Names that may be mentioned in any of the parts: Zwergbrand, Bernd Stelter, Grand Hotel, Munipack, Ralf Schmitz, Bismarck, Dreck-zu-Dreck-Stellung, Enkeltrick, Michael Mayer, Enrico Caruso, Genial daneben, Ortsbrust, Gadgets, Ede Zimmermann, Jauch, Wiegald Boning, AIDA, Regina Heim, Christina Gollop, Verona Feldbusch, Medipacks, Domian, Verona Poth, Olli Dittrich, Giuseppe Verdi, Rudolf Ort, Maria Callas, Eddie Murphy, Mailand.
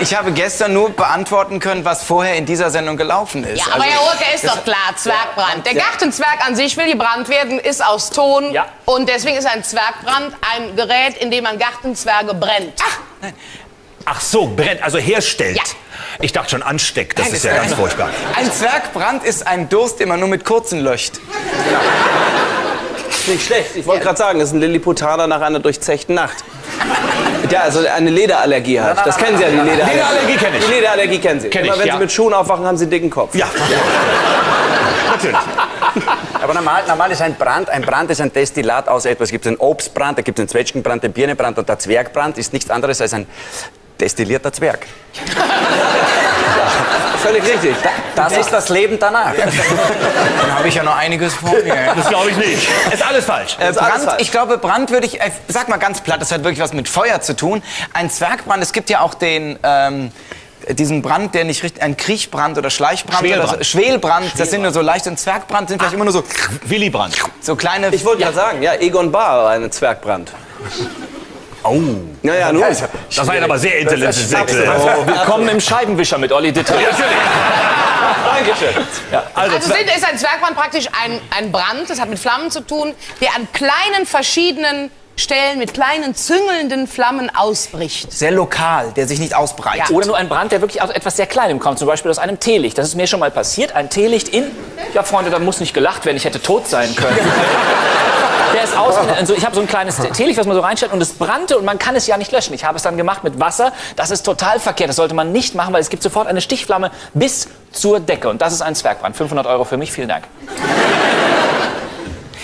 Ich habe gestern nur beantworten können, was vorher in dieser Sendung gelaufen ist. Ja, aber also, Herr Urke, ist doch klar, Zwergbrand. Der Gartenzwerg an sich will gebrannt werden, ist aus Ton. Ja. Und deswegen ist ein Zwergbrand ein Gerät, in dem man Gartenzwerge brennt. Ach, nein. Ach so, brennt, also herstellt. Ja. Ich dachte schon ansteckt, das ist ja ganz furchtbar. Ein Zwergbrand ist ein Durst, den man nur mit kurzen löscht. Ja. Nicht schlecht, ich wollte gerade sagen, das ist ein Lilliputaner nach einer durchzechten Nacht. Ja, also eine Lederallergie hat. Das kennen Sie ja, die Lederallergie. Lederallergie kenne ich. Die Lederallergie kennen Sie. Immer wenn Sie mit Schuhen aufwachen, haben Sie einen dicken Kopf. Ja. Natürlich. Aber normal ist ein Brand. Ein Brand ist ein Destillat aus etwas. Es gibt einen Obstbrand, da gibt es einen Zwetschgenbrand, den Birnenbrand und der Zwergbrand ist nichts anderes als ein destillierter Zwerg. Völlig richtig. Das ist das Leben danach. Dann habe ich ja noch einiges vor mir. Das glaube ich nicht. Ist alles falsch. Ich glaube, Brand würde ich, sag mal ganz platt, das hat wirklich was mit Feuer zu tun. Ein Zwergbrand, es gibt ja auch den, diesen Brand, der nicht richtig, ein Kriechbrand oder Schleichbrand. Schwelbrand. Oder so, Schwelbrand, das sind nur so leicht. Und Zwergbrand sind vielleicht immer nur so... Willibrand. So kleine... Ich wollte gerade sagen, ja, Egon Bahr war ein Zwergbrand. Oh. Naja, nur. Das war ja aber sehr intelligent. Oh, willkommen im Scheibenwischer mit Olli Dittrich. Dankeschön. Ja, also ist ein Zwergbrand praktisch ein Brand, das hat mit Flammen zu tun, der an kleinen verschiedenen Stellen mit kleinen züngelnden Flammen ausbricht. Sehr lokal, der sich nicht ausbreitet. Ja. Oder nur ein Brand, der wirklich aus etwas sehr Kleinem kommt, zum Beispiel aus einem Teelicht. Das ist mir schon mal passiert, ein Teelicht in... Ja, Freunde, da muss nicht gelacht werden, ich hätte tot sein können. Der ist aus, also ich habe so ein kleines Teelicht, was man so reinstellt und es brannte und man kann es ja nicht löschen. Ich habe es dann gemacht mit Wasser. Das ist total verkehrt, das sollte man nicht machen, weil es gibt sofort eine Stichflamme bis zur Decke. Und das ist ein Zwergbrand. 500 Euro für mich, vielen Dank.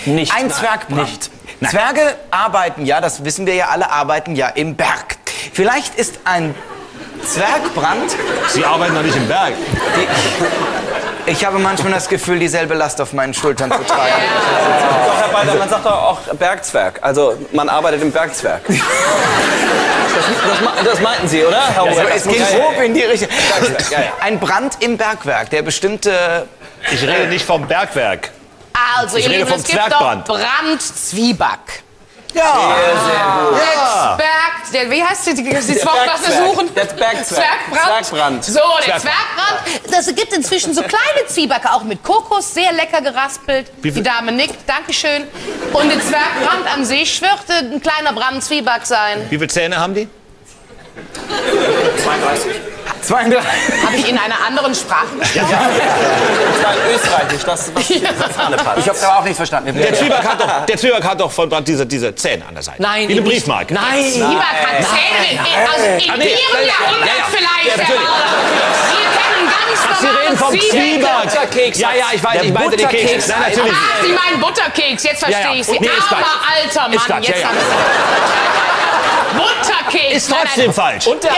Nicht. Ein Zwergbrand. Nicht. Nein. Zwerge arbeiten ja, das wissen wir ja alle, arbeiten ja im Berg. Vielleicht ist ein Zwergbrand... Sie arbeiten doch nicht im Berg. Ich habe manchmal das Gefühl, dieselbe Last auf meinen Schultern zu tragen. Man sagt doch auch Bergzwerg. Also, man arbeitet im Bergzwerg. Das meinten Sie, oder? Ja, also, es ging grob in die Richtung. Ein Brand im Bergwerk, der bestimmte... Ich rede nicht vom Bergwerk. Also, ihr Lieben, es gibt doch Brandzwieback. Ja, sehr gut. Ja. Der, wie heißt die Zwergbrand suchen? Der Zwergbrand. So, der Zwergbrand. Das gibt inzwischen so kleine Zwiebacke, auch mit Kokos, sehr lecker geraspelt. Die Dame nickt, Dankeschön. Und der Zwergbrand an sich wird ein kleiner Brandzwieback sein. Wie viele Zähne haben die? 32. 32. Habe ich in einer anderen Sprache gesprochen? Ja, das war in Österreichisch, das was ja. Ich habe es aber auch nicht verstanden. Der Zwieback hat doch von Brand diese Zähne an der Seite. Nein. Wie eine Briefmarke. Nein. Zwieback hat Zähne. Also in Ihrem Jahrhundert vielleicht. Ja, Sie reden vom Zwiebelkeks. Ja, ich weiß, ich meinte den Keks. Nein, natürlich. Ah, Sie meinen Butterkeks, jetzt verstehe ich Sie. Aber alter Mann, jetzt haben Sie... Butterkeks. Ist trotzdem falsch. Und der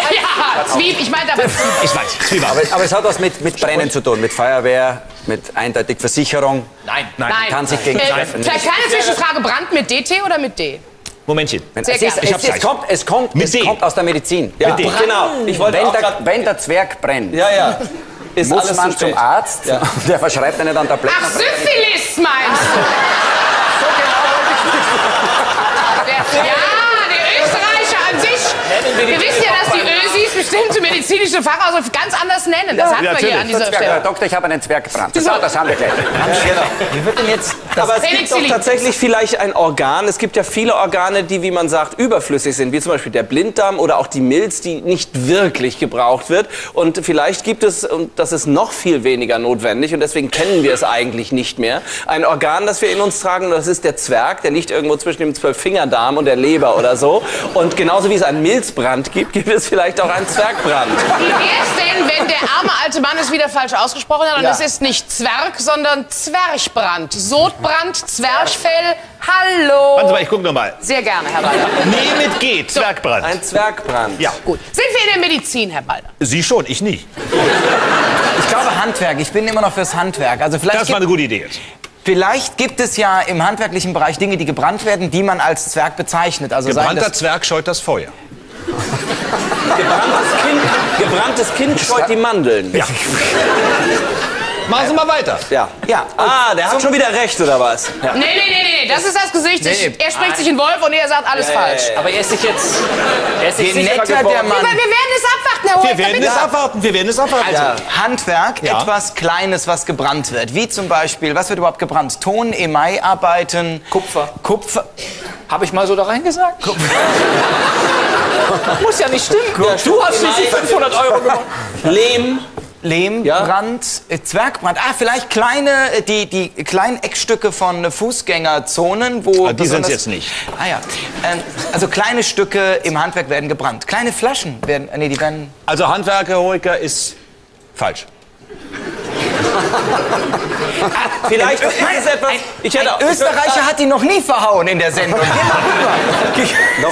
ich meinte aber... Ich weiß, Zwiebel. Aber es hat was mit Brennen zu tun, mit Feuerwehr, mit eindeutig Versicherung. Nein. Kann sich gegen... Vielleicht keine Zwischenfrage, Brand mit DT oder mit D? Momentchen. Es kommt aus der Medizin. Ja, genau. Wenn der Zwerg brennt, ist muss alles man zum Arzt, der verschreibt einen dann Tabletten. Ach, Syphilis meinst du? So genau wollte ich nicht. Der Österreicher an sich, wir wissen ja, dass die Ösis bestimmte medizinische Fachausdrücke ganz anders nennen. Das hatten wir hier an dieser Stelle. Herr Doktor, ich habe einen Zwergbrand. Das haben wir gleich. Aber es gibt doch tatsächlich vielleicht ein Organ. Es gibt ja viele Organe, die, wie man sagt, überflüssig sind, wie zum Beispiel der Blinddarm oder auch die Milz, die nicht wirklich gebraucht wird. Und vielleicht gibt es, und das ist noch viel weniger notwendig, und deswegen kennen wir es eigentlich nicht mehr, ein Organ, das wir in uns tragen, und das ist der Zwerg, der liegt irgendwo zwischen dem Zwölffingerdarm und der Leber oder so. Und genauso wie es einen Milzbrand gibt, gibt es vielleicht auch einen Zwergbrand. Wie wär's denn, wenn der arme alte Mann es wieder falsch ausgesprochen hat? Und es ist nicht Zwerg, sondern Zwerchbrand. Sodbrand, Zwerchfell, hallo. Warte mal, ich guck noch mal. Sehr gerne, Herr Balder. Nee, mit G, Zwergbrand. Ein Zwergbrand. Ja. Gut. Sind wir in der Medizin, Herr Balder? Sie schon, ich nicht. Ich glaube Handwerk, ich bin immer noch fürs Handwerk. Also vielleicht das war eine gute Idee jetzt. Vielleicht gibt es ja im handwerklichen Bereich Dinge, die gebrannt werden, die man als Zwerg bezeichnet. Also gebrannter Zwerg scheut das Feuer. Gebranntes Kind scheut die Mandeln. Ja. Machen Sie mal weiter. Ja. Ah, der hat schon wieder recht, oder was? Ja. Nee, das ist das Gesicht. Er spricht sich in Wolf und er sagt alles falsch. Aber er ist sich jetzt... Er ist sich sicher geworden. Wir werden es abwarten, Herr Hofer. Wir werden es abwarten. Also ja. Handwerk, ja. Etwas Kleines, was gebrannt wird. Wie zum Beispiel, was wird überhaupt gebrannt? Ton, Emaillarbeiten, Kupfer. Kupfer. Habe ich mal so da reingesagt? Kupfer. Muss ja nicht stimmen. Ja, du hast diese 500 € gemacht. Lehm. Lehmbrand, ja. Zwergbrand. Ah, vielleicht kleine, die kleinen Eckstücke von Fußgängerzonen, wo... Ah, die sind es jetzt nicht. Ah ja. Also kleine Stücke im Handwerk werden gebrannt. Kleine Flaschen werden... Nee, die werden... Also Handwerker-Heroiker ist falsch. Ah, vielleicht ist etwas... Ein Österreicher hat ihn noch nie verhauen in der Sendung.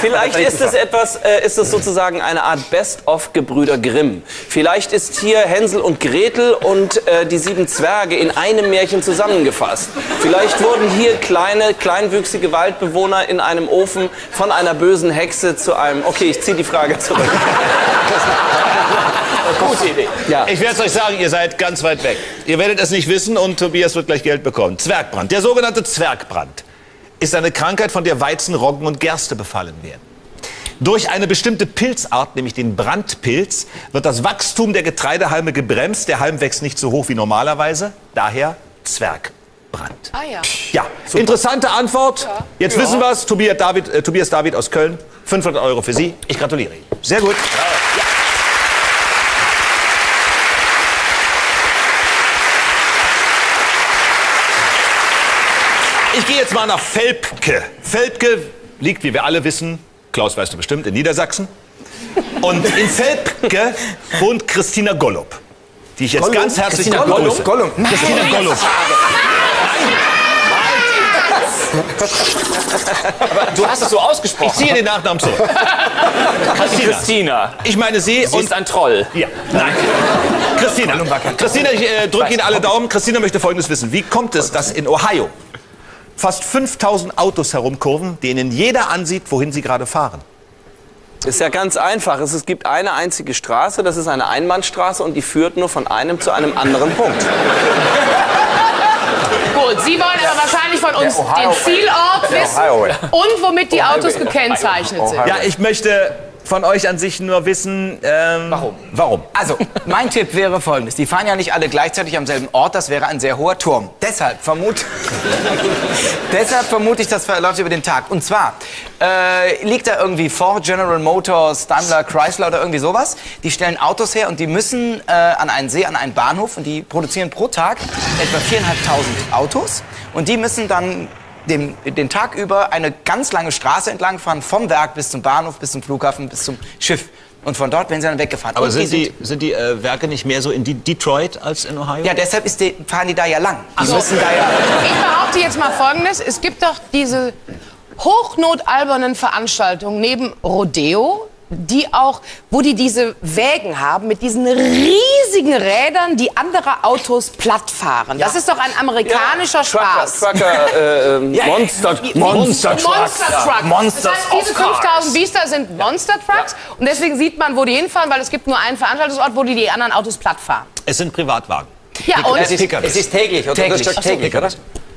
Vielleicht ist es etwas, ist es sozusagen eine Art Best-of Gebrüder Grimm. Vielleicht ist hier Hänsel und Gretel und die sieben Zwerge in einem Märchen zusammengefasst. Vielleicht wurden hier kleine, kleinwüchsige Waldbewohner in einem Ofen von einer bösen Hexe zu einem... Okay, ich ziehe die Frage zurück. Gute Idee. Ja. Ich werde es euch sagen, ihr seid ganz weit weg. Ihr werdet es nicht wissen und Tobias wird gleich Geld bekommen. Zwergbrand, der sogenannte Zwergbrand, ist eine Krankheit, von der Weizen, Roggen und Gerste befallen werden. Durch eine bestimmte Pilzart, nämlich den Brandpilz, wird das Wachstum der Getreidehalme gebremst. Der Halm wächst nicht so hoch wie normalerweise, daher Zwergbrand. Ah ja. Ja, super. Interessante Antwort. Ja. Jetzt wissen wir es, Tobias David aus Köln, 500 € für Sie. Ich gratuliere Ihnen. Sehr gut. Ja. Ich gehe jetzt mal nach Velpke. Velpke liegt, wie wir alle wissen, Klaus weißt du bestimmt, in Niedersachsen. Und in Velpke wohnt Christina Gollop, die ich jetzt ganz herzlich... Christina Gollop? Christina Gollop. Aber du hast es so ausgesprochen. Ich ziehe den Nachnamen zurück. Christina. Ich meine sie ist ein Troll. Ja. Nein. Christina, ich drücke Ihnen alle Daumen. Christina möchte Folgendes wissen. Wie kommt es, dass in Ohio fast 5000 Autos herumkurven, denen jeder ansieht, wohin sie gerade fahren? Ist ja ganz einfach. Es gibt eine einzige Straße, das ist eine Einbahnstraße und die führt nur von einem zu einem anderen Punkt. Gut, Sie wollen aber wahrscheinlich von uns den Zielort wissen und womit die Autos gekennzeichnet sind. Ja, ich möchte von euch an sich nur wissen, warum. Also, mein Tipp wäre folgendes. Die fahren ja nicht alle gleichzeitig am selben Ort, das wäre ein sehr hoher Turm. Deshalb vermute ich, das verläuft über den Tag. Und zwar liegt da irgendwie Ford, General Motors, Daimler, Chrysler oder irgendwie sowas. Die stellen Autos her und die müssen an einen See, an einen Bahnhof und die produzieren pro Tag etwa 4.500 Autos. Und die müssen dann den Tag über eine ganz lange Straße entlang fahren, vom Werk bis zum Bahnhof, bis zum Flughafen, bis zum Schiff. Und von dort werden sie dann weggefahren. Aber sind die Werke nicht mehr so in Detroit als in Ohio? Ja, deshalb fahren die da ja lang. Die müssen da ja... Ich behaupte jetzt mal Folgendes. Es gibt doch diese hochnotalbernen Veranstaltungen neben Rodeo, wo die diese Wägen haben mit diesen riesigen Rädern, die andere Autos platt fahren. Ja. Das ist doch ein amerikanischer Spaß. Monster Trucks. Monster Trucks. Das heißt, diese 5000 Biester sind Monster Trucks. Ja. Und deswegen sieht man, wo die hinfahren, weil es gibt nur einen Veranstaltungsort, wo die anderen Autos platt fahren. Es sind Privatwagen. Ja, und es ist täglich, oder?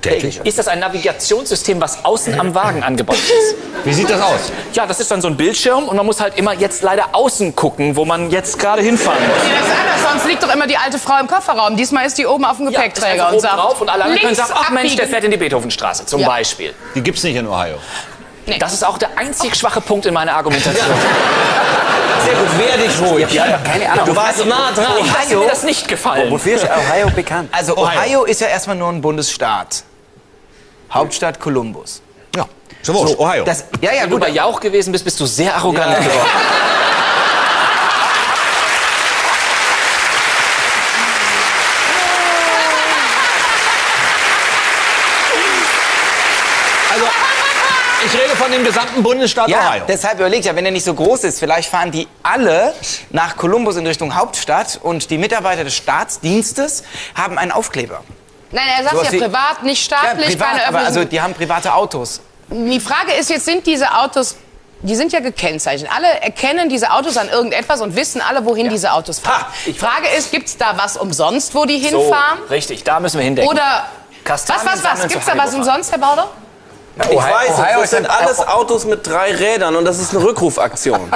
Täglich. Ist das ein Navigationssystem, was außen am Wagen angebaut ist? Wie sieht das aus? Ja, das ist dann so ein Bildschirm und man muss halt immer jetzt leider außen gucken, wo man jetzt gerade hinfahren muss. Ja, das ist anders. Sonst liegt doch immer die alte Frau im Kofferraum. Diesmal ist die oben auf dem Gepäckträger und sagt, drauf und alle anderen können sagen, ach Mensch, der fährt in die Beethovenstraße zum Beispiel. Die gibt's nicht in Ohio. Nee. Das ist auch der einzig schwache Punkt in meiner Argumentation. Ja. Sehr gut, wehr dich ruhig. Ja, keine Ahnung. Du warst nah dran. Ohio hat mir das nicht gefallen. Wofür ist Ohio bekannt? Also Ohio ist ja erstmal nur ein Bundesstaat. Hauptstadt Columbus. Ja, so Ohio. Das, wenn du bei Jauch gewesen bist, bist du sehr arrogant geworden. Also, ich rede von dem gesamten Bundesstaat Ohio. Deshalb überlegt ja, wenn er nicht so groß ist, vielleicht fahren die alle nach Columbus in Richtung Hauptstadt und die Mitarbeiter des Staatsdienstes haben einen Aufkleber. Nein, er sagt ja privat, nicht staatlich, ja, privat, keine Öffentlichkeit. Also die haben private Autos. Die Frage ist jetzt, sind diese Autos, die sind ja gekennzeichnet. Alle erkennen diese Autos an irgendetwas und wissen alle, wohin diese Autos fahren. Die Frage ist, gibt's da was umsonst, wo die hinfahren? So, richtig, da müssen wir hindenken. Oder was? Gibt's da was umsonst, Herr Bauder? Ich weiß, das sind alles Autos mit 3 Rädern und das ist eine Rückrufaktion.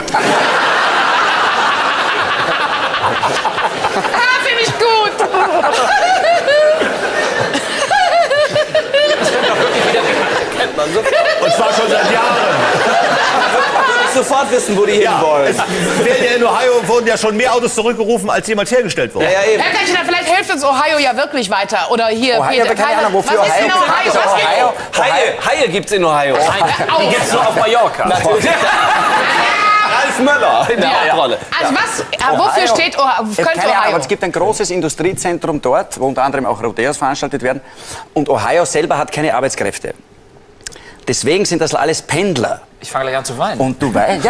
sofort wissen, wo die hinwollen. In Ohio wurden ja schon mehr Autos zurückgerufen, als jemals hergestellt wurden. Ja, eben. Herr Kretschner, vielleicht hilft uns Ohio ja wirklich weiter. Oder hier. Ohio, keine Ahnung, wofür was ist in Ohio? Haie gibt's in Ohio. Die gibt's nur auf Mallorca. Natürlich. Ralf Möller in der Hauptrolle. Also wofür steht Ohio? Aber es gibt ein großes Industriezentrum dort, wo unter anderem auch Rodeos veranstaltet werden. Und Ohio selber hat keine Arbeitskräfte. Deswegen sind das alles Pendler. Ich fange gleich an zu weinen. Und du weißt,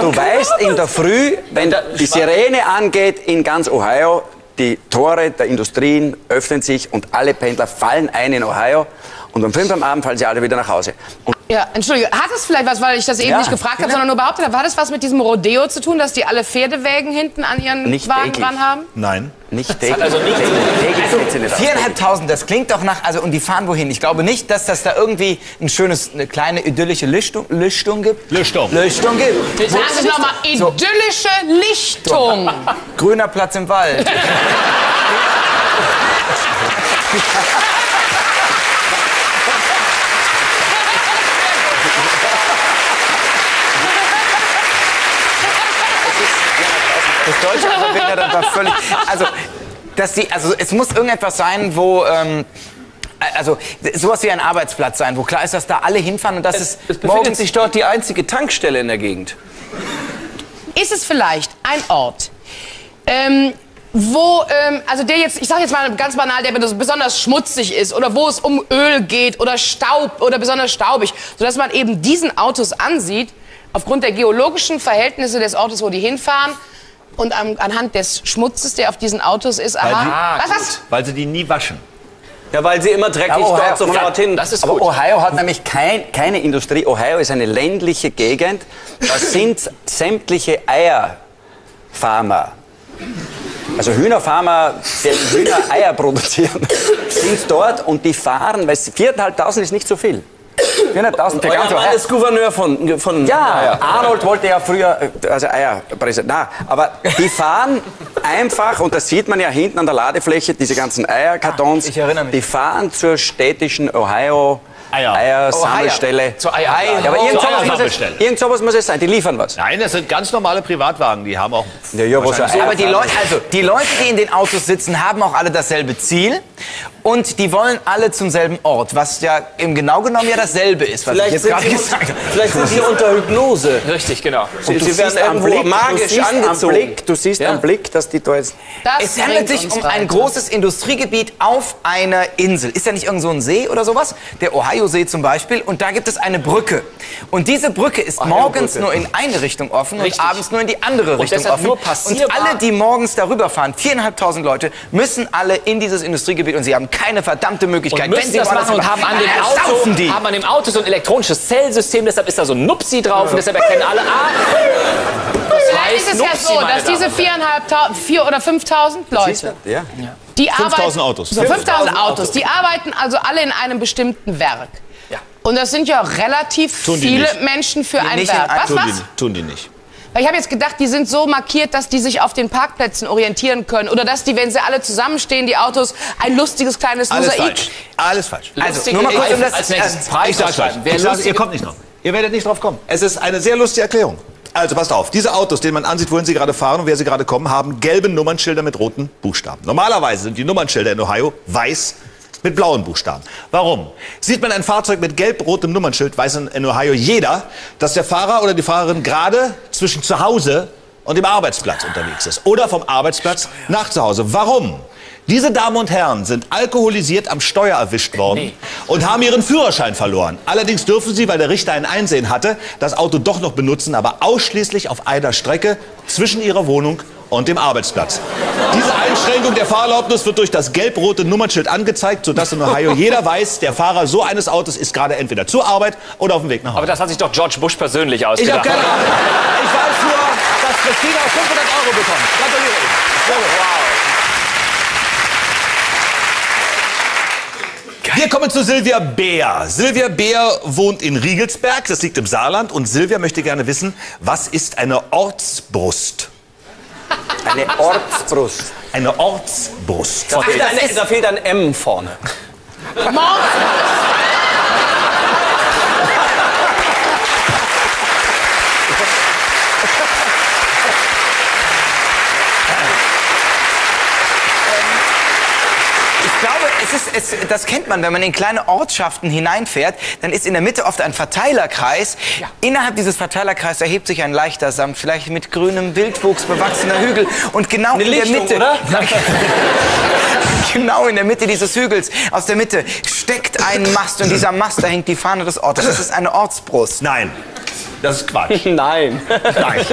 du weißt in der Früh, wenn die Sirene angeht in ganz Ohio, die Tore der Industrien öffnen sich und alle Pendler fallen ein in Ohio. Und um 5 am Abend fallen sie alle wieder nach Hause. Und ja, Entschuldigung, hat es vielleicht was, weil ich das eben nicht gefragt habe, sondern nur behauptet habe, hat es was mit diesem Rodeo zu tun, dass die alle Pferdewägen hinten an ihren Wagen dran haben? Nein. Nicht täglich. Also 4.500, das klingt doch nach, also und die fahren wohin? Ich glaube nicht, dass das da irgendwie ein schönes, eine kleine idyllische Lichtung gibt. Lichtung gibt. Ich sage es nochmal, idyllische Lichtung. Grüner Platz im Wald. Das Deutsche verbindet war völlig. Also, es muss irgendetwas sein, wo. Also, sowas wie ein Arbeitsplatz sein, wo klar ist, dass da alle hinfahren und dass es befindet sich dort die einzige Tankstelle in der Gegend. Ist es vielleicht ein Ort, wo, also der jetzt, ich sag jetzt mal ganz banal, der besonders schmutzig ist oder wo es um Öl geht oder Staub oder besonders staubig, sodass man eben diesen Autos ansieht, aufgrund der geologischen Verhältnisse des Ortes, wo die hinfahren, und anhand des Schmutzes, der auf diesen Autos ist, weil sie die nie waschen. Ja, weil sie immer dreckig dort sofort hin. Das ist gut. Aber Ohio hat nämlich keine Industrie. Ohio ist eine ländliche Gegend. Da sind sämtliche Eierfarmer, also Hühnerfarmer, die Hühnereier produzieren, sind dort und die fahren, weil 4.500 ist nicht so viel. 400.000. Der Mann ist Gouverneur von Arnold wollte ja früher, also Eierpräsident, aber die fahren einfach, und das sieht man ja hinten an der Ladefläche, diese ganzen Eierkartons, ich erinnere mich. Die fahren zur städtischen Ohio Eiersammelstelle. Zur Eiersammelstelle. Irgend sowas muss es sein, die liefern was. Nein, das sind ganz normale Privatwagen, die haben auch... aber die Leute, die in den Autos sitzen, haben auch alle dasselbe Ziel. Und die wollen alle zum selben Ort, was ja im genau genommen dasselbe ist, was ich jetzt gerade gesagt habe. Vielleicht sind sie unter Hypnose. Richtig, genau. Und sie werden irgendwo magisch angezogen. Du siehst am Blick, dass die da jetzt... Es handelt sich um ein großes Industriegebiet auf einer Insel. Ist ja nicht irgend so ein See oder sowas? Der Ohio-See zum Beispiel. Und da gibt es eine Brücke. Und diese Brücke ist morgens nur in eine Richtung offen und abends nur in die andere Richtung offen. Und alle, die morgens darüber fahren, 4.500 Leute, müssen alle in dieses Industriegebiet und sie haben keine verdammte Möglichkeit. Und wenn sie das machen und haben an dem Auto so ein elektronisches Zellsystem, deshalb ist da so ein Nupsi drauf und deshalb erkennen alle Vielleicht ist es Nupsi, ja so, dass diese 4.000 oder 5.000 Leute, die arbeiten, 5.000 Autos, die arbeiten also alle in einem bestimmten Werk. Ja. Und das sind ja relativ viele Menschen für ein Werk. Tun die nicht. Weil ich habe jetzt gedacht, die sind so markiert, dass die sich auf den Parkplätzen orientieren können. Oder dass die, wenn sie alle zusammenstehen, die Autos, ein lustiges kleines Mosaik. Alles falsch. Also, nur mal kurz, um das als nächstes Preis. Ihr kommt nicht drauf. Ihr werdet nicht drauf kommen. Es ist eine sehr lustige Erklärung. Also passt auf, diese Autos, denen man ansieht, wohin sie gerade fahren und wer sie gerade kommen, haben gelbe Nummernschilder mit roten Buchstaben. Normalerweise sind die Nummernschilder in Ohio weiß mit blauen Buchstaben. Warum? Sieht man ein Fahrzeug mit gelb-rotem Nummernschild, weiß in Ohio jeder, dass der Fahrer oder die Fahrerin gerade zwischen zu Hause und dem Arbeitsplatz unterwegs ist. Oder vom Arbeitsplatz nach zu Hause. Warum? Diese Damen und Herren sind alkoholisiert am Steuer erwischt worden und haben ihren Führerschein verloren. Allerdings dürfen sie, weil der Richter ein Einsehen hatte, das Auto doch noch benutzen, aber ausschließlich auf einer Strecke zwischen ihrer Wohnung und dem Arbeitsplatz. Diese Einschränkung der Fahrerlaubnis wird durch das gelb-rote Nummernschild angezeigt, sodass in Ohio jeder weiß, der Fahrer so eines Autos ist gerade entweder zur Arbeit oder auf dem Weg nach Hause. Aber das hat sich doch George Bush persönlich ausgedacht. Ich habe keine Ahnung. Ich weiß nur, dass Christina 500 € bekommt. Gratuliere Ihnen. Wow. Wir kommen zu Silvia Beer. Silvia Beer wohnt in Riegelsberg, das liegt im Saarland. Und Silvia möchte gerne wissen, was ist eine Ortsbrust? Eine Ortsbrust. Eine Ortsbrust. Da fehlt ein M vorne. das kennt man, wenn man in kleine Ortschaften hineinfährt, dann ist in der Mitte oft ein Verteilerkreis. Ja. Innerhalb dieses Verteilerkreises erhebt sich ein leichter Samt, vielleicht mit grünem Wildwuchs bewachsener Hügel. Und genau in der Mitte, oder? Genau in der Mitte dieses Hügels, aus der Mitte, steckt ein Mast. Und dieser Mast, da hängt die Fahne des Ortes. Das ist eine Ortsbrust. Nein. Das ist Quatsch. Nein. Nein.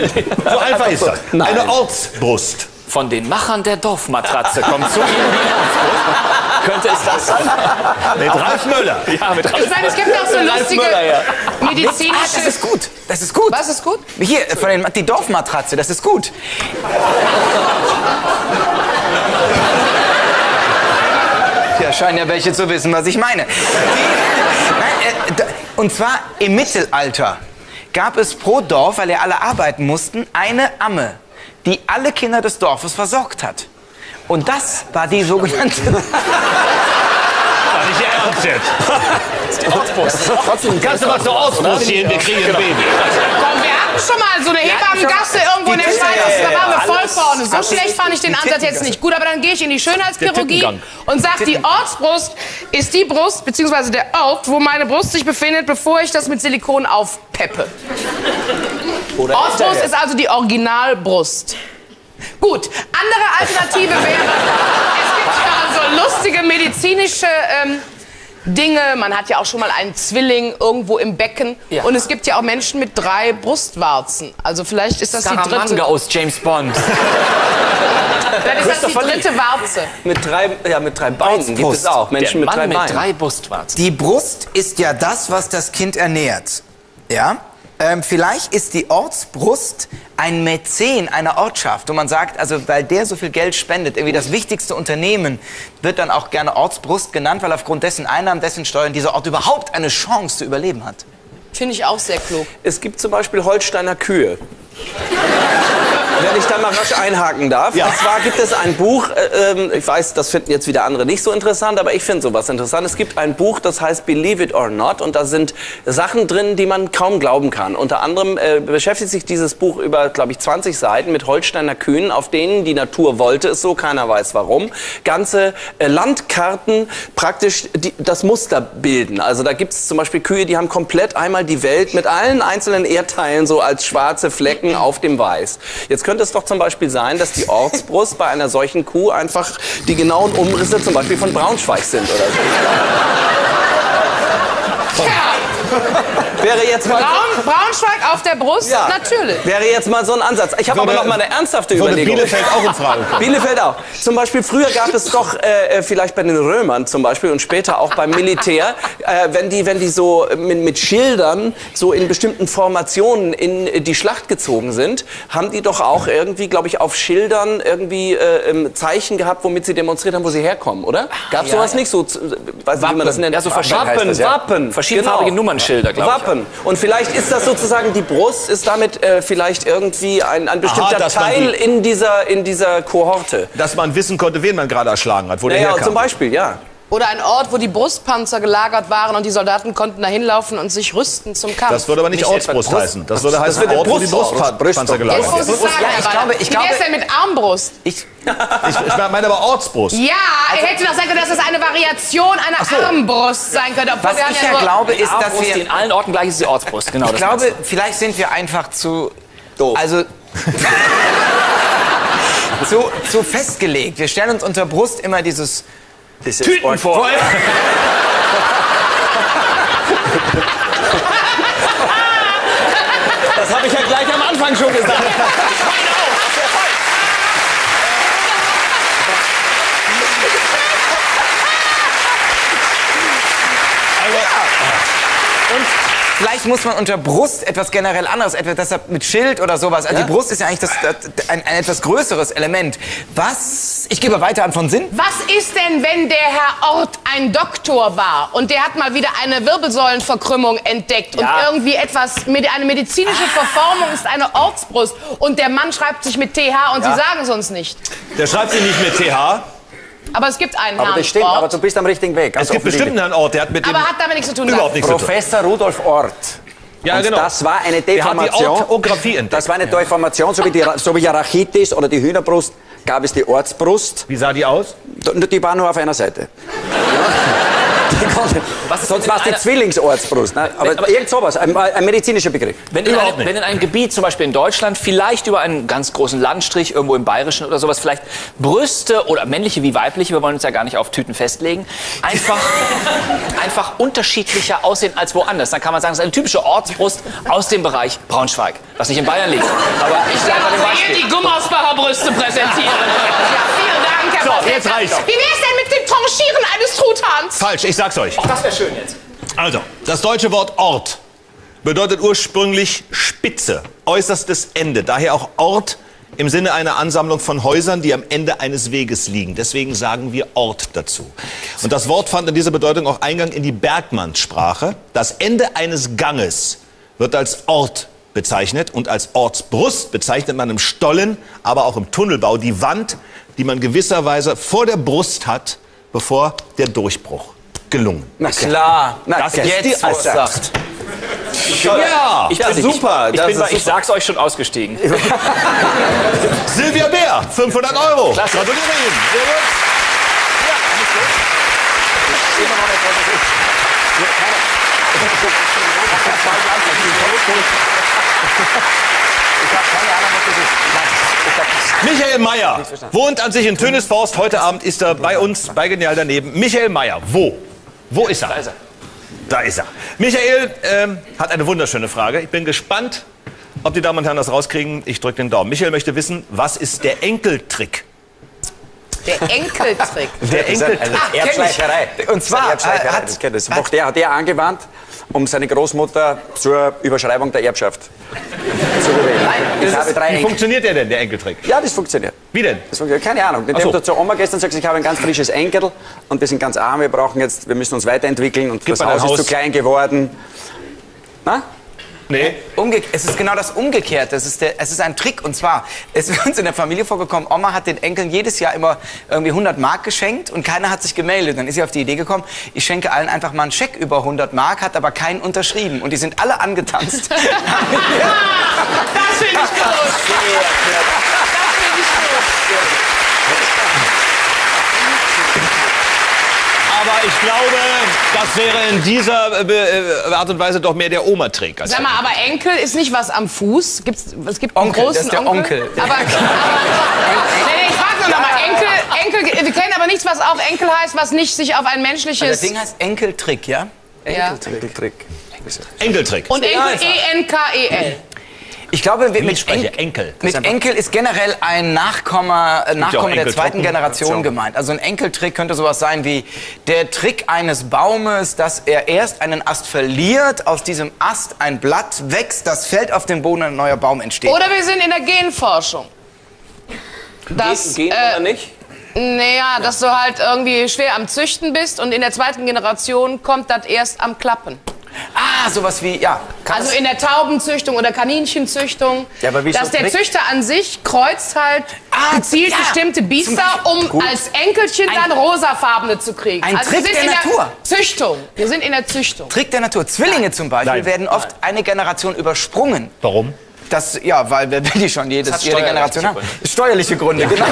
So einfach ist das. Nein. Eine Ortsbrust. Von den Machern der Dorfmatratze kommt zu Ihnen die Ortsbrust. Könnte es das sein? Mit Ralf Möller. Ja, mit Ralf. Ich meine, es gibt auch so lustige medizinische... Ah, das ist gut. Das ist gut. Was ist gut? Hier, von den, die Dorfmatratze, das ist gut. Ja, scheinen ja welche zu wissen, was ich meine. Und zwar im Mittelalter gab es pro Dorf, weil ja alle arbeiten mussten, eine Amme, die alle Kinder des Dorfes versorgt hat. Und das war die sogenannte... Das ist nicht ernst jetzt. Die Ortsbrust. Kannst du mal zur Ortsbrust gehen, wir kriegen ein Baby. Komm, wir hatten schon mal so eine Hebammengasse irgendwo in der Schweiz. Da waren wir voll vorne. So schlecht fand ich den Ansatz jetzt nicht. Gut, aber dann gehe ich in die Schönheitschirurgie und sage, die Ortsbrust ist die Brust, beziehungsweise der Ort, wo meine Brust sich befindet, bevor ich das mit Silikon aufpeppe. Ortsbrust ist also die Originalbrust. Gut, andere Alternative wäre... Also lustige medizinische Dinge. Man hat ja auch schon mal einen Zwilling irgendwo im Becken. Ja. Und es gibt ja auch Menschen mit 3 Brustwarzen. Also vielleicht ist das die dritte. Aus James Bond. Vielleicht ist das die dritte Warze. Mit drei Beinen gibt es auch. Menschen mit 3 Beinen. Mit 3 Brustwarzen. Die Brust ist ja das, was das Kind ernährt. Ja? Vielleicht ist die Ortsbrust ein Mäzen einer Ortschaft. Und man sagt, also weil der so viel Geld spendet, irgendwie das wichtigste Unternehmen wird dann auch gerne Ortsbrust genannt, weil aufgrund dessen Einnahmen, dessen Steuern dieser Ort überhaupt eine Chance zu überleben hat. Finde ich auch sehr klug. Es gibt zum Beispiel Holsteiner Kühe. Wenn ich da mal rasch einhaken darf. Ja. Und zwar gibt es ein Buch, ich weiß, das finden jetzt wieder andere nicht so interessant, aber ich finde sowas interessant. Es gibt ein Buch, das heißt Believe it or Not. Und da sind Sachen drin, die man kaum glauben kann. Unter anderem beschäftigt sich dieses Buch über, glaube ich, 20 Seiten mit Holsteiner Kühen, auf denen die Natur wollte es so, keiner weiß warum. Ganze Landkarten praktisch das Muster bilden. Also da gibt es zum Beispiel Kühe, die haben komplett einmal die Welt mit allen einzelnen Erdteilen so als schwarze Flecken auf dem Weiß. Jetzt könnte es doch zum Beispiel sein, dass die Ortsbrust bei einer solchen Kuh einfach die genauen Umrisse zum Beispiel von Braunschweig sind oder so. Ja. Wäre jetzt mal Braunschweig auf der Brust, ja. Natürlich. Wäre jetzt mal so ein Ansatz. Ich habe aber noch mal eine ernsthafte Überlegung. Bielefeld auch in Frage. Bielefeld auch. Zum Beispiel früher gab es doch vielleicht bei den Römern zum Beispiel und später auch beim Militär, wenn die so mit Schildern so in bestimmten Formationen in die Schlacht gezogen sind, haben die doch auch irgendwie, glaube ich, auf Schildern irgendwie Zeichen gehabt, womit sie demonstriert haben, wo sie herkommen, oder? Gab's sowas nicht so? Weiß nicht, wie man das nennt. Ja, so Wappen. Verschiedenfarbige Nummernschilder, glaube ich. Wappen. Und vielleicht ist das sozusagen, die Brust ist damit vielleicht irgendwie ein bestimmter Teil in dieser Kohorte. Dass man wissen konnte, wen man gerade erschlagen hat, wo der herkam. Ja, zum Beispiel, ja. Oder ein Ort, wo die Brustpanzer gelagert waren und die Soldaten konnten da hinlaufen und sich rüsten zum Kampf. Das würde aber nicht Ortsbrust heißen. Das würde heißen, das Ort, wo die Brustpanzer gelagert waren. Ich glaube, wie wär's denn mit Armbrust? Ich meine aber Ortsbrust. Ja, also, hätte doch sein können, dass das eine Variation einer Armbrust sein könnte. Was wir ich ja glaube, ist, dass wir in allen Orten gleich ist die Ortsbrust. Genau, ich glaube, vielleicht sind wir einfach zu doof. Also... zu festgelegt. Wir stellen uns unter Brust immer dieses... Tütenfeuer. Das habe ich ja gleich am Anfang schon gesagt. Vielleicht muss man unter Brust etwas generell anderes, deshalb mit Schild oder sowas. Also ja? Die Brust ist ja eigentlich ein etwas größeres Element. Was? Ich gebe weiter an von Sinn. Was ist denn, wenn der Herr Ort ein Doktor war und der hat mal wieder eine Wirbelsäulenverkrümmung entdeckt und irgendwie etwas, eine medizinische Verformung ist eine Ortsbrust und der Mann schreibt sich mit TH und Sie sagen es uns nicht. Der schreibt sich nicht mit TH. Aber es gibt einen Herrn Ort. Aber du bist am richtigen Weg. Also es gibt bestimmt einen Ort, der hat mit dem... Aber hat damit nichts zu tun. Überhaupt nichts zu tun. Professor Rudolf Ort. Ja, genau. Das war eine Deformation. Der hat die Orthographie entdeckt. Das war eine Deformation, so wie die Rachitis oder die Hühnerbrust. gab es die Ortsbrust. Wie sah die aus? Die war nur auf einer Seite. Sonst war es die Zwillingsortsbrust. Ne? Aber irgend sowas, ein medizinischer Begriff. Wenn in einem Gebiet, zum Beispiel in Deutschland, vielleicht über einen ganz großen Landstrich, irgendwo im Bayerischen oder sowas, vielleicht Brüste oder männliche wie weibliche, wir wollen uns ja gar nicht auf Tüten festlegen, einfach unterschiedlicher aussehen als woanders. Dann kann man sagen, es ist eine typische Ortsbrust aus dem Bereich Braunschweig, was nicht in Bayern liegt. Aber ich sage mal dem Beispiel. Die Gummersbacher Brüste präsentieren. So, jetzt reicht's. Wie wär's denn mit dem Tranchieren eines Truthahns? Falsch, ich sag's euch. Ach, das wäre schön jetzt. Also, das deutsche Wort Ort bedeutet ursprünglich Spitze, äußerstes Ende. Daher auch Ort im Sinne einer Ansammlung von Häusern, die am Ende eines Weges liegen. Deswegen sagen wir Ort dazu. Und das Wort fand in dieser Bedeutung auch Eingang in die Bergmannssprache. Das Ende eines Ganges wird als Ort bezeichnet. Und als Ortsbrust bezeichnet man im Stollen, aber auch im Tunnelbau die Wand, die man gewisserweise vor der Brust hat, bevor der Durchbruch gelungen ist. Na klar, das ist die Aussage. Ja, das ist super. Ich sag's euch, schon ausgestiegen. Silvia Beer, 500 €. Klasse. Gratuliere Ihnen. Sehr gut. Ja, nicht gut. Das ist immer noch eine Michael Mayer wohnt an sich in Tönisforst. Heute Abend ist er bei uns bei Genial daneben. Michael Mayer, wo ist er? Da ist er. Da ist er. Michael hat eine wunderschöne Frage. Ich bin gespannt, ob die Damen und Herren das rauskriegen. Ich drücke den Daumen. Michael möchte wissen, was ist der Enkeltrick? Der Enkeltrick? Der Enkeltrick. Erbschleicherei. Und zwar hat der angewandt, um seine Großmutter zur Überschreibung der Erbschaft zu bewegen. Nein, wie funktioniert der denn, der Enkeltrick? Ja, das funktioniert. Wie denn? Das funktioniert. Keine Ahnung. Mit dem du zur Oma gestern sagst, ich habe ein ganz frisches Enkel und wir sind ganz arm, wir müssen uns weiterentwickeln und das Haus ist zu klein geworden. Na? Nee. Es ist genau das Umgekehrte. Es ist ein Trick. Und zwar, es ist uns in der Familie vorgekommen, Oma hat den Enkeln jedes Jahr immer irgendwie 100 Mark geschenkt und keiner hat sich gemeldet. Dann ist sie auf die Idee gekommen, ich schenke allen einfach mal einen Scheck über 100 Mark, hat aber keinen unterschrieben. Und die sind alle angetanzt. Das finde ich groß. Aber ich glaube, das wäre in dieser Art und Weise doch mehr der Oma-Trick. Sag mal, aber Enkel ist nicht was am Fuß. Es gibt einen großen Onkel. Nee, ich frag nur nochmal. Enkel, wir kennen aber nichts, was auch Enkel heißt, was nicht sich auf ein menschliches... Das Ding heißt Enkeltrick, ja? Enkeltrick. Enkeltrick. Und Enkel, E-N-K-E-L. Ich glaube, mit Enkel ist generell ein Nachkomme der zweiten Generation gemeint. Also ein Enkeltrick könnte sowas sein wie der Trick eines Baumes, dass er erst einen Ast verliert, aus diesem Ast ein Blatt wächst, das fällt auf den Boden und ein neuer Baum entsteht. Oder wir sind in der Genforschung. Gen oder nicht? Naja, dass du halt irgendwie schwer am Züchten bist und in der zweiten Generation kommt das erst am Klappen. Ah, sowas wie, ja. Also in der Taubenzüchtung oder Kaninchenzüchtung. Ja, aber wie ist das? Dass der Züchter an sich kreuzt halt gezielt bestimmte Biester, um als Enkelchen dann rosafarbene zu kriegen. Ein Trick der Natur. Züchtung. Wir sind in der Züchtung. Trick der Natur. Zwillinge zum Beispiel werden oft eine Generation übersprungen. Warum? Das, ja, weil wir die schon jede Generation haben. Steuerliche Gründe, genau.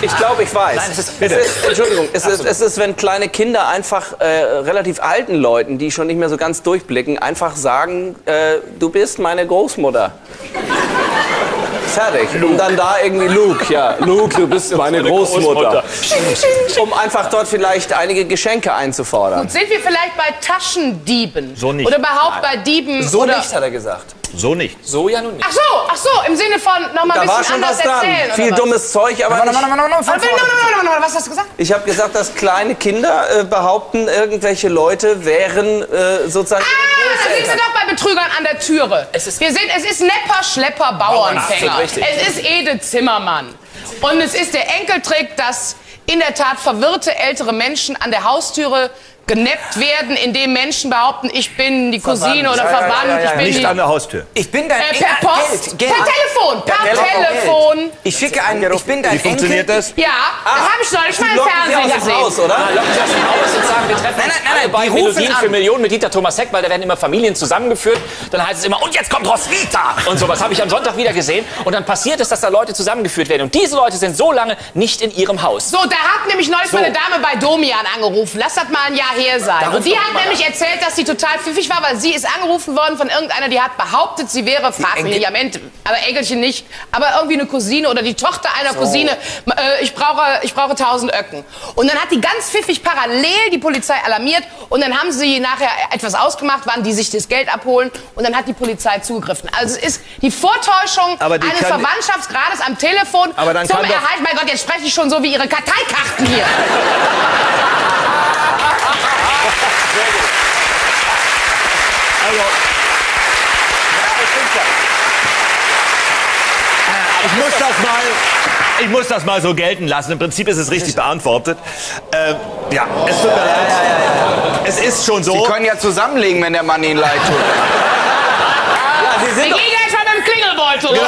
Ich glaube, ich weiß. Nein, es ist, wenn kleine Kinder einfach relativ alten Leuten, die schon nicht mehr so ganz durchblicken, einfach sagen, du bist meine Großmutter. Fertig. Luke. Und dann da irgendwie Luke, ja. Luke, du bist meine Großmutter. Um einfach dort vielleicht einige Geschenke einzufordern. Und sind wir vielleicht bei Taschendieben? So nicht. Oder überhaupt bei Dieben? So nicht, hat er gesagt. So nicht. So ja nun nicht. Ach so, im Sinne von nochmal ein bisschen anders erzählen. Viel dummes Zeug, aber nicht... Was hast du gesagt? Ich habe gesagt, dass kleine Kinder behaupten, irgendwelche Leute wären sozusagen... Da sind wir doch bei Betrügern an der Türe. Es ist Nepper, Schlepper, Bauernfänger. Es ist Ede Zimmermann. Und es ist der Enkeltrick, dass in der Tat verwirrte ältere Menschen an der Haustüre geneppt werden, indem Menschen behaupten, ich bin die Cousine oder Verwandt. Ich bin nicht an der Haustür. Ich bin dein Enkel. Per Post, per Telefon. Telefon. Per Telefon. Ich schicke einen. Ich bin dein Enkel. Wie funktioniert das? Ja, das habe ich neulich mal im Fernsehen gesehen. Aus, oder? Ja, locken Sie aus dem Haus und sagen, wir treffen uns bei Melodien für Millionen mit Dieter Thomas Heck, weil da werden immer Familien zusammengeführt. Dann heißt es immer, und jetzt kommt Roswitha. Und so, was habe ich am Sonntag wieder gesehen. Und dann passiert es, dass da Leute zusammengeführt werden. Und diese Leute sind so lange nicht in ihrem Haus. So, da hat nämlich neulich mal eine Dame bei Domian angerufen. Lass das mal ein Jahr her sein. Und die hat nämlich erzählt, dass sie total pfiffig war, weil sie ist angerufen worden von irgendeiner, die hat behauptet, sie wäre, frag mich nicht, am Ende, aber Enkelchen nicht, aber irgendwie eine Cousine oder die Tochter einer Cousine, ich brauche 1000 Öcken. Und dann hat die ganz pfiffig parallel die Polizei alarmiert und dann haben sie nachher etwas ausgemacht, wann die sich das Geld abholen und dann hat die Polizei zugegriffen. Also es ist die Vortäuschung eines Verwandtschaftsgrades am Telefon zum Erhalt, mein Gott, jetzt spreche ich schon so wie ihre Karteikarten hier. Ich muss das mal so gelten lassen. Im Prinzip ist es richtig beantwortet. Ja, es tut mir leid. Es ist schon so. Sie können ja zusammenlegen, wenn der Mann Ihnen leid tut. Wir gehen gleich mal mit dem Klingelbeutel rein.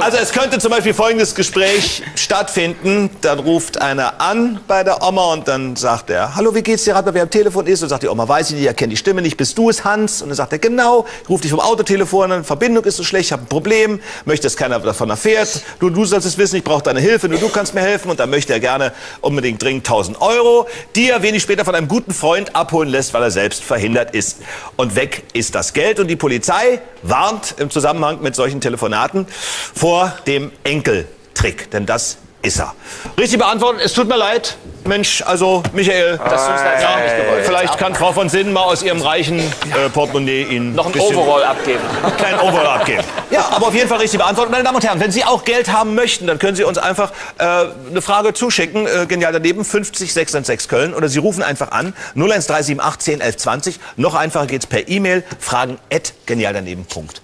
Also es könnte zum Beispiel folgendes Gespräch stattfinden. Dann ruft einer an bei der Oma und dann sagt er, hallo, wie geht's dir? Rat mal, wer am Telefon ist. Und sagt die Oma, weiß ich nicht, erkennt die Stimme nicht. Bist du es, Hans? Und dann sagt er, genau. Ruft dich vom Autotelefon an. Verbindung ist so schlecht, ich habe ein Problem. Möchte, dass keiner davon erfährt. Nur du sollst es wissen, ich brauche deine Hilfe. Nur du kannst mir helfen. Und dann möchte er gerne unbedingt dringend 1000 €, die er wenig später von einem guten Freund abholen lässt, weil er selbst verhindert ist. Und weg ist das Geld. Und die Polizei warnt im Zusammenhang mit solchen Telefonaten vor dem Enkeltrick, denn das ist er. Richtig beantwortet, es tut mir leid, Mensch, also Michael, das tut's leider auch nicht gewollt. Vielleicht kann Frau von Sinnen mal aus ihrem reichen Portemonnaie Ihnen noch ein Overall abgeben. Einen kleinen Overall abgeben. Ja, aber auf jeden Fall richtig beantwortet. Meine Damen und Herren, wenn Sie auch Geld haben möchten, dann können Sie uns einfach eine Frage zuschicken, genial daneben, 50616 Köln, oder Sie rufen einfach an, 01378 10 11 20. Noch einfacher geht's per E-Mail, fragen@genialdaneben.de.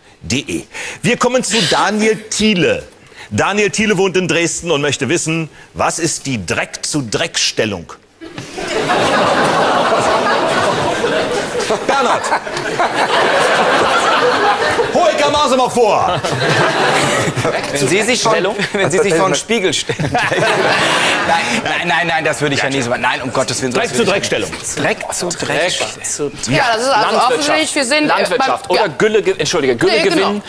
Wir kommen zu Daniel Thiele. Daniel Thiele wohnt in Dresden und möchte wissen, was ist die Dreck-zu-Dreck-Stellung? Bernhard! Hol Kamase mal vor! Wenn Sie sich vor den Spiegel stellen. Nein, das würde ich ja nie so machen. Nein, um Gottes Willen. Dreck-zu-Dreck-Stellung. Dreck-zu-Dreck-Stellung. Ja, das ist also offensichtlich, wir sind... Landwirtschaft. Oder Güllegewinn.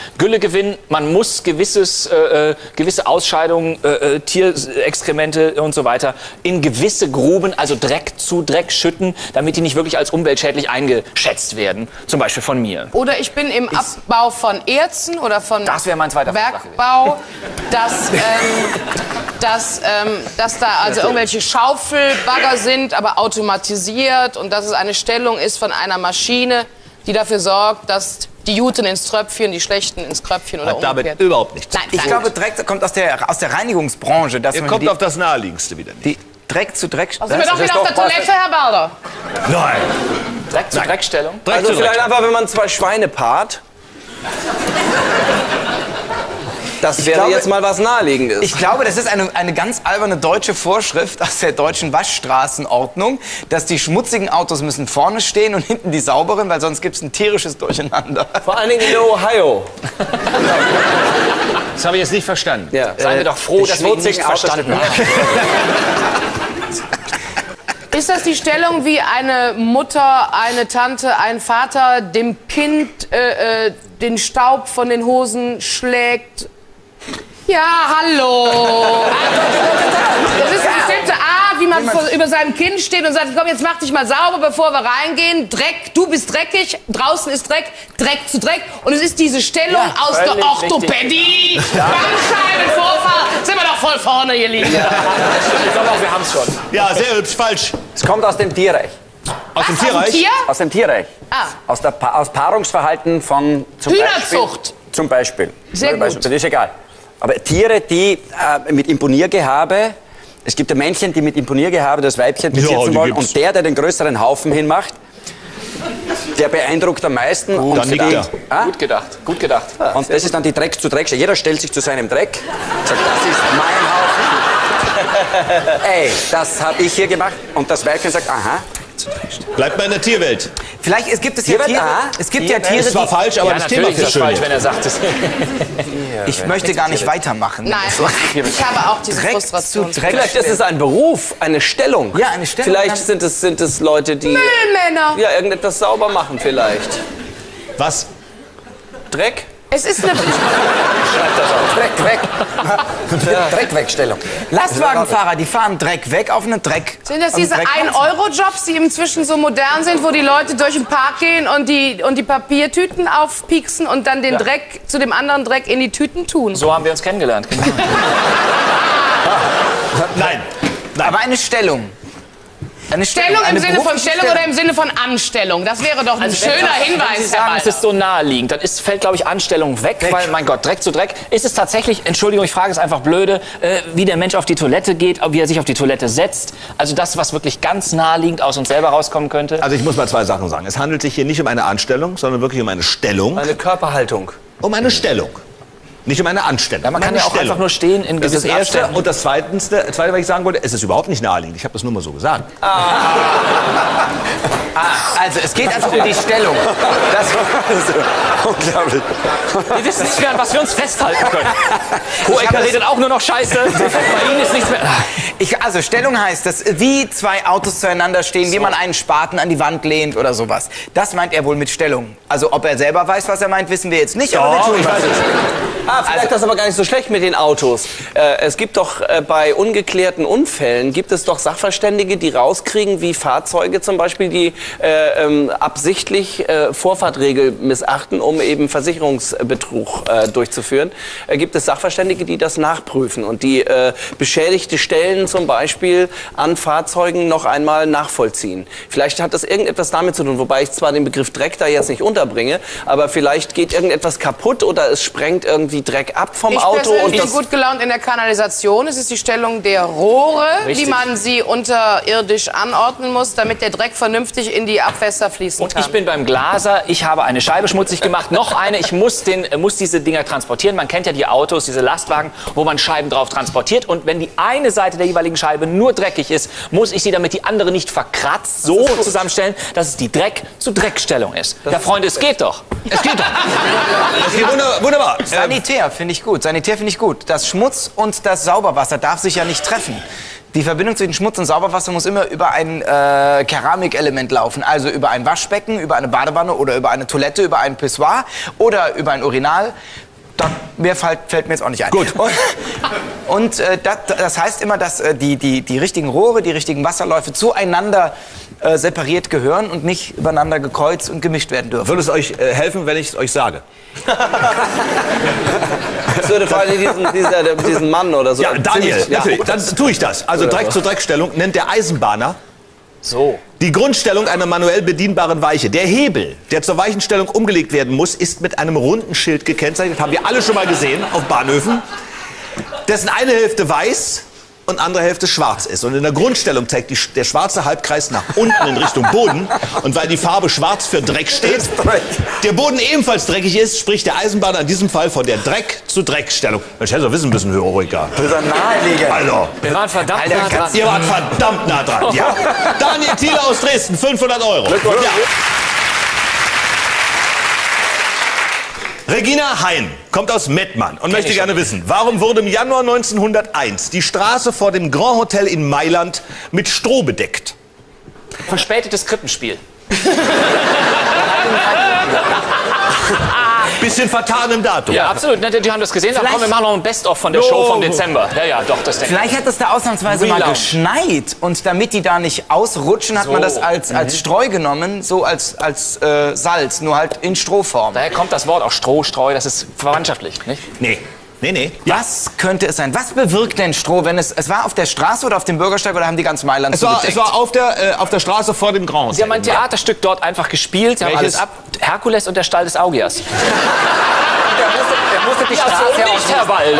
Man muss gewisse Ausscheidungen, Tierexkremente und so weiter in gewisse Gruben, also Dreck-zu-Dreck schütten, damit die nicht wirklich als umweltschädlich eingeschätzt werden. Zum Beispiel von mir. Oder ich bin im Abbau von Erzen oder von... Das wäre mein zweiter Vorschlag. Dass da also irgendwelche Schaufelbagger sind, aber automatisiert und dass es eine Stellung ist von einer Maschine, die dafür sorgt, dass die Juten ins Tröpfchen, die Schlechten ins Kröpfchen oder umgekehrt. Damit überhaupt nichts. Nein, ich glaube, Dreck kommt aus der Reinigungsbranche. Ihr kommt auf das Naheliegendste wieder nicht. Dreck-zu-Dreck... Sind wir doch wieder auf der Toilette, Herr Berger? Nein. Dreck-zu-Dreck-Stellung? Also vielleicht einfach, wenn man zwei Schweine paart. Das wäre jetzt mal was Naheliegendes. Ich glaube, das ist eine ganz alberne deutsche Vorschrift aus der deutschen Waschstraßenordnung, dass die schmutzigen Autos müssen vorne stehen und hinten die sauberen, weil sonst gibt es ein tierisches Durcheinander. Vor allen Dingen in Ohio. Das habe ich jetzt nicht verstanden. Ja. Seien wir doch froh, dass wir ihn nicht verstanden haben. Ist das die Stellung, wie eine Mutter, eine Tante, ein Vater dem Kind den Staub von den Hosen schlägt? Ja, hallo. Das ist eine bestimmte Art, wie man über seinem Kind steht und sagt, komm, jetzt mach dich mal sauber, bevor wir reingehen. Dreck, du bist dreckig, draußen ist Dreck, Dreck-zu-Dreck. Und es ist diese Stellung aus der Orthopädie. Bandscheibenvorfall. Sind wir doch voll vorne, ihr Lieben. Ja, ich glaube auch, wir haben's schon. Ja, sehr hübsch, falsch. Es kommt aus dem Tierreich. Aus dem Tierreich? Aus dem Tierreich. Ah. Aus Paarungsverhalten von zum Hühnerzucht. Zum Beispiel. Sehr gut. Das ist egal. Aber Tiere, die mit Imponiergehabe, es gibt ja Männchen, die mit Imponiergehabe das Weibchen besitzen wollen. Und der den größeren Haufen hinmacht, der beeindruckt am meisten. Gut, und dann gut gedacht. Gut gedacht. Ja, und das ist dann die Dreck-zu-Dreck. Jeder stellt sich zu seinem Dreck. Sagt, das ist mein Haufen. Ey, das habe ich hier gemacht. Und das Weibchen sagt, aha. falsch. Bleibt mal in der Tierwelt. Vielleicht es gibt ja Tiere. Das war falsch, aber ja, das Thema ist falsch, wenn er sagt es. Ich möchte gar nicht weitermachen. Nein, ich habe auch diese Frustration. Vielleicht ist es ein Beruf, eine Stellung. Ja, eine Stellung. Vielleicht sind es Leute, die Müllmänner. Ja, irgendetwas sauber machen vielleicht. Was? Dreck? Es ist eine... Schreibt das auf. Dreck weg. Ja. Dreckwegstellung. Lastwagenfahrer, die fahren Dreck weg auf einen Dreck. Sind das diese 1-Euro-Jobs, die inzwischen so modern sind, wo die Leute durch den Park gehen und die Papiertüten aufpieksen und dann den Dreck zu dem anderen Dreck in die Tüten tun? So haben wir uns kennengelernt. Genau. Nein. Nein. Aber eine Stellung. Eine Stellung im Sinne von Stellung oder im Sinne von Anstellung? Das wäre doch ein schöner Hinweis. Wenn Sie sagen, es ist so naheliegend, dann fällt, glaube ich, Anstellung weg, weil, mein Gott, Dreck zu Dreck. Ist es tatsächlich, Entschuldigung, ich frage es einfach blöde, wie der Mensch auf die Toilette geht, wie er sich auf die Toilette setzt? Also das, was wirklich ganz naheliegend aus uns selber rauskommen könnte? Also ich muss mal zwei Sachen sagen. Es handelt sich hier nicht um eine Anstellung, sondern wirklich um eine Stellung. Eine Körperhaltung. Um eine Stellung. Nicht um eine Anstellung. Ja, man kann ja auch einfach nur stehen in gewissen Abständen. Und das Zweite, was ich sagen wollte, es ist überhaupt nicht naheliegend. Ich habe das nur mal so gesagt. Also es geht also um die Stellung. Das war unglaublich. Wir wissen nicht mehr, an was wir uns festhalten können. Hohecker redet auch nur noch Scheiße. Bei Ihnen ist nichts mehr... Also Stellung heißt, dass wie zwei Autos zueinander stehen, so. Wie man einen Spaten an die Wand lehnt oder sowas. Das meint er wohl mit Stellung. Also ob er selber weiß, was er meint, wissen wir jetzt nicht. Ja, aber wir tun was. Vielleicht ist das aber gar nicht so schlecht mit den Autos. Es gibt doch bei ungeklärten Unfällen, gibt es doch Sachverständige, die rauskriegen, wie Fahrzeuge zum Beispiel, die absichtlich Vorfahrtregel missachten, um eben Versicherungsbetrug durchzuführen. Gibt es Sachverständige, die das nachprüfen und die beschädigte Stellen zum Beispiel an Fahrzeugen noch einmal nachvollziehen. Vielleicht hat das irgendetwas damit zu tun, wobei ich zwar den Begriff Dreck da jetzt nicht unterbringe, aber vielleicht geht irgendetwas kaputt oder es sprengt irgendwie Dreck ab vom Auto. Und ich bin gut gelaunt in der Kanalisation. Es ist die Stellung der Rohre, wie man sie unterirdisch anordnen muss, damit der Dreck vernünftig in die Abwässer fließen kann. Und ich bin beim Glaser. Ich habe eine Scheibe schmutzig gemacht. Noch eine. Ich muss diese Dinger transportieren. Man kennt ja die Autos, diese Lastwagen, wo man Scheiben drauf transportiert. Und wenn die eine Seite der jeweiligen Scheibe nur dreckig ist, muss ich sie, damit die andere nicht verkratzt, so zusammenstellen, dass es die Dreck-zu-Dreck-Stellung ist. Ja, Freunde, es geht doch. Es geht doch. Es geht wunderbar. Sanitär finde ich gut. Sanitär finde ich gut. Das Schmutz und das Sauberwasser darf sich ja nicht treffen. Die Verbindung zwischen Schmutz und Sauberwasser muss immer über ein Keramikelement laufen. Also über ein Waschbecken, über eine Badewanne oder über eine Toilette, über ein Pissoir oder über ein Urinal. Mehr fällt mir jetzt auch nicht ein. Gut. Das heißt immer, dass die richtigen Rohre, die richtigen Wasserläufe zueinander separiert gehören und nicht übereinander gekreuzt und gemischt werden dürfen. Würde es euch helfen, wenn ich es euch sage? Das würde vor allem diesen Mann oder so. Ja, Daniel, natürlich. Dann tue ich das. Also Dreck-zu-Dreck-Stellung nennt der Eisenbahner. So. Die Grundstellung einer manuell bedienbaren Weiche. Der Hebel, der zur Weichenstellung umgelegt werden muss, ist mit einem runden Schild gekennzeichnet. Haben wir alle schon mal gesehen auf Bahnhöfen. Dessen eine Hälfte weiß und andere Hälfte schwarz ist. Und in der Grundstellung zeigt der schwarze Halbkreis nach unten in Richtung Boden. Und weil die Farbe schwarz für Dreck steht, der Boden ebenfalls dreckig ist, spricht der Eisenbahner in diesem Fall von der Dreck-zu-Dreck-Stellung. Ich hätte doch wissen müssen, Höriger. Also, wir waren verdammt nah dran. Ihr wart verdammt nah dran, ja. Daniel Thiele aus Dresden, 500 €. Glückwunsch. Regina Heim kommt aus Mettmann und möchte gerne wissen, warum wurde im Januar 1901 die Straße vor dem Grand Hotel in Mailand mit Stroh bedeckt? Verspätetes Krippenspiel. Bisschen vertan im Datum. Ja, absolut. Die haben das gesehen. Vielleicht, komm, wir machen noch ein Best-of von der Show vom Dezember. Ja, ja, doch, das denke ich. Vielleicht hat es da ausnahmsweise mal geschneit. Und damit die da nicht ausrutschen, hat man das als Streu genommen, so als Salz, nur halt in Strohform. Daher kommt das Wort auch Stroh, Streu, das ist verwandtschaftlich, nicht? Nee. Nee, nee. Was könnte es sein? Was bewirkt denn Stroh, wenn es war auf der Straße oder auf dem Bürgersteig oder haben die ganz Mailand zugedeckt? Es war auf der Straße vor dem Grand Hotel. Sie haben ein Theaterstück dort einfach gespielt. Sie haben alles ab. Herkules und der Stall des Augias. der musste die Straße nicht, Herr Walde.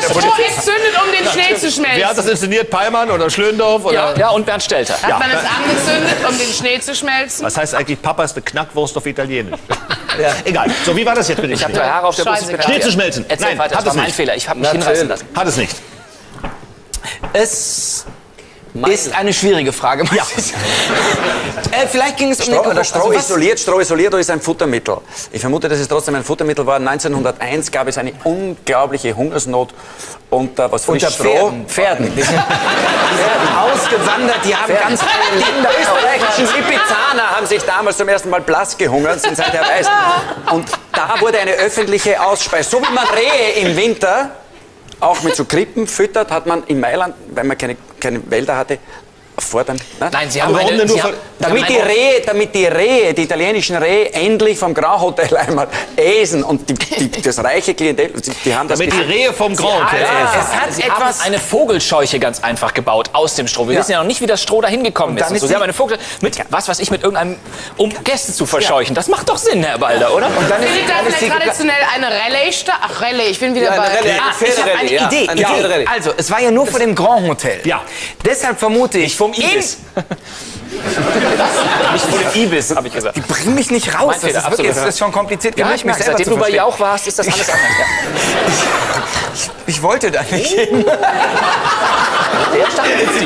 Das Stroh entzündet, um den Schnee zu schmelzen. Wer hat das inszeniert? Peilmann oder Schlöndorff? Oder? Ja, und Bernd Stelter. Hat man es angezündet, um den Schnee zu schmelzen? Was heißt eigentlich, Papa ist eine Knackwurst auf Italienisch? Ja. Egal. So, wie war das jetzt mit dem Schnee? Ich habe 3 Haare auf der Brust. Schnee zu schmelzen. Erzähl weiter, das war mein Fehler. Ich habe mich hinreißen lassen. Hat es nicht. Es Ist eine schwierige Frage. Ja. Vielleicht ging es um den Koch. Stroh isoliert ist ein Futtermittel. Ich vermute, dass es trotzdem ein Futtermittel war. 1901 gab es eine unglaubliche Hungersnot unter was für unter Stroh? Pferden. Die sind ausgewandert, die haben ganz viele Länder. Die österreichischen Lipizzaner haben sich damals zum ersten Mal blass gehungert, sind seither weiß. Und da wurde eine öffentliche Ausspeisung. So wie man Rehe im Winter auch mit so Krippen füttert, hat man in Mailand, weil man keine Wälder hatte, fordern. Ne? Nein, Sie haben damit die Rehe, die italienischen Rehe, endlich vom Grand Hotel einmal essen und das reiche Klientel, die haben das. Damit die Rehe vom Grand Hotel essen. Sie haben eine Vogelscheuche ganz einfach gebaut aus dem Stroh. Wir wissen ja noch nicht, wie das Stroh da hingekommen ist. Sie haben eine Vogelscheuche mit um Gäste zu verscheuchen. Das macht doch Sinn, Herr Balder, oder? Und dann ist traditionell eine Rallye. Ach, Rallye, ich bin wieder bei. Ich habe eine Idee. Also, es war ja nur vor dem Grand Hotel. Ja. Deshalb vermute ich, Ibis. Nicht von dem Ibis, habe ich gesagt. Die bringen mich nicht raus. Mein Fehler, das ist schon kompliziert. Ja, ich merke, seitdem du bei Jauch warst, ist das alles anders. Ich wollte da nicht hin.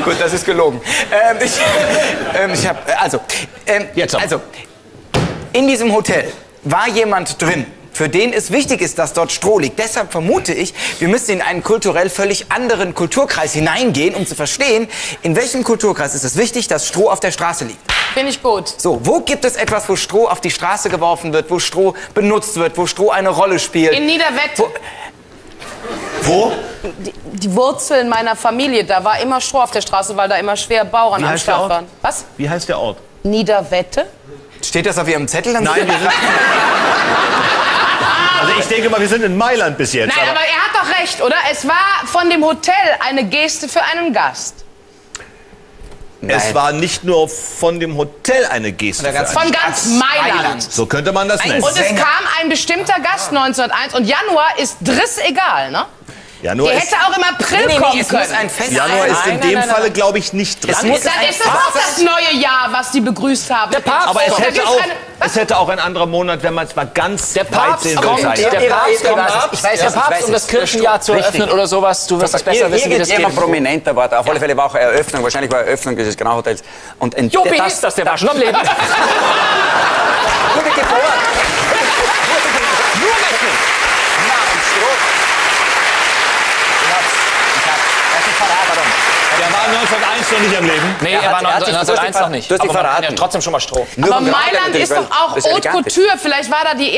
Gut, das ist gelogen. In diesem Hotel war jemand drin, für den es wichtig ist, dass dort Stroh liegt. Deshalb vermute ich, wir müssen in einen kulturell völlig anderen Kulturkreis hineingehen, um zu verstehen, in welchem Kulturkreis ist es wichtig, dass Stroh auf der Straße liegt. Finde ich gut. So, wo gibt es etwas, wo Stroh auf die Straße geworfen wird, wo Stroh benutzt wird, wo Stroh eine Rolle spielt? In Niederwett. Wo? Die Wurzeln meiner Familie, da war immer Stroh auf der Straße, weil da immer schwer Bauern am Start waren. Was? Wie heißt der Ort? Niederwette. Steht das auf Ihrem Zettel? Dann nein, also ich denke mal, wir sind in Mailand bis jetzt. Nein, aber er hat doch recht, oder? Es war von dem Hotel eine Geste für einen Gast. Nein. Es war nicht nur von dem Hotel eine Geste für einen Gast. Von ganz Mailand. So könnte man das nennen. Und es kam ein bestimmter Gast 1901 und Januar ist driss egal, ne? Januar hätte auch im April kommen können. Januar ist in dem Falle, glaube ich, nicht drin. Dann ist das auch das neue Jahr, was die begrüßt haben. Der Papst. Aber es hätte auch ein anderer Monat, wenn man es mal ganz weit sehen würde. Ich weiß, der Papst, um das Kirchenjahr zu eröffnen oder sowas, du wirst es besser wissen, wie das geht. Jemand prominenter war da. Auf alle Fälle war auch Eröffnung, wahrscheinlich war Eröffnung dieses Grand Hotels. Und Juppie ist das, der war schon am Leben. Gute Geburt. Der war 1901 noch nicht am Leben. Nee, er war 1901 noch nicht. Du hast dich verraten. Ja, trotzdem schon mal Stroh. Aber Mailand ist doch auch Haute Couture. Vielleicht war da der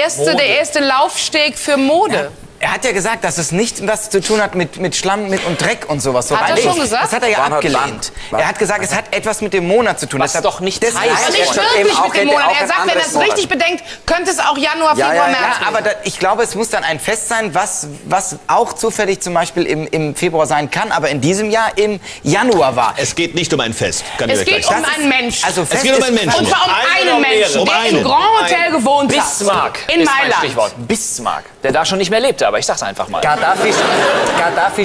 erste Laufsteg für Mode. Ja. Er hat ja gesagt, dass es nicht was zu tun hat mit Schlamm und Dreck und sowas. Hat er schon gesagt? Das hat er ja abgelehnt. Er hat gesagt, es hat etwas mit dem Monat zu tun. Das hat doch nicht das heißt. Nicht wirklich mit dem Monat. Er sagt, wenn er es richtig bedenkt, könnte es auch Januar, Februar, März sein. Aber ich glaube, es muss dann ein Fest sein, was auch zufällig zum Beispiel im Februar sein kann, aber in diesem Jahr im Januar war. Es geht nicht um ein Fest. Es geht um einen Menschen. Es geht um einen Menschen. Und zwar um einen Menschen, der im Grand Hotel gewohnt hat. Bismarck. In Mailand. Bismarck. Der da schon nicht mehr lebte, aber ich sag's einfach mal. Gaddafis